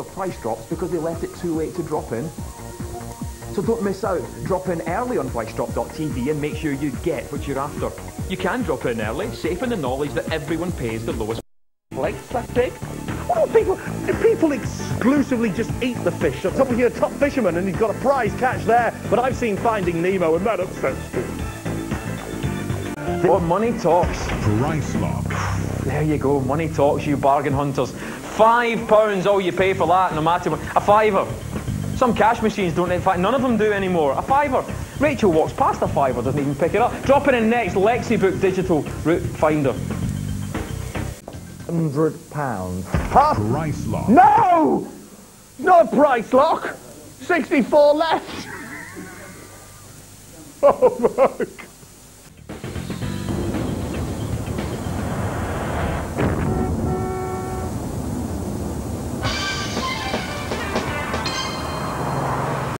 of price drops because they left it too late to drop in. So don't miss out. Drop in early on PriceDrop.tv and make sure you get what you're after. You can drop in early, safe in the knowledge that everyone pays the lowest. Like that dick? What do people? Do people exclusively just eat the fish? I'm talking to a top fisherman and he's got a prize catch there, but I've seen Finding Nemo and that upsets me. Well, money talks. Price lock. There you go, money talks, you bargain hunters. £5, all you pay for that, no matter what. A fiver. Some cash machines don't, in fact, none of them do anymore. A fiver. Rachel walks past a fiver, doesn't even pick it up. Drop it in next, Lexibook Digital Route Finder. £100. Huh? Price lock. No! Not a price lock. 64 left. Oh my God.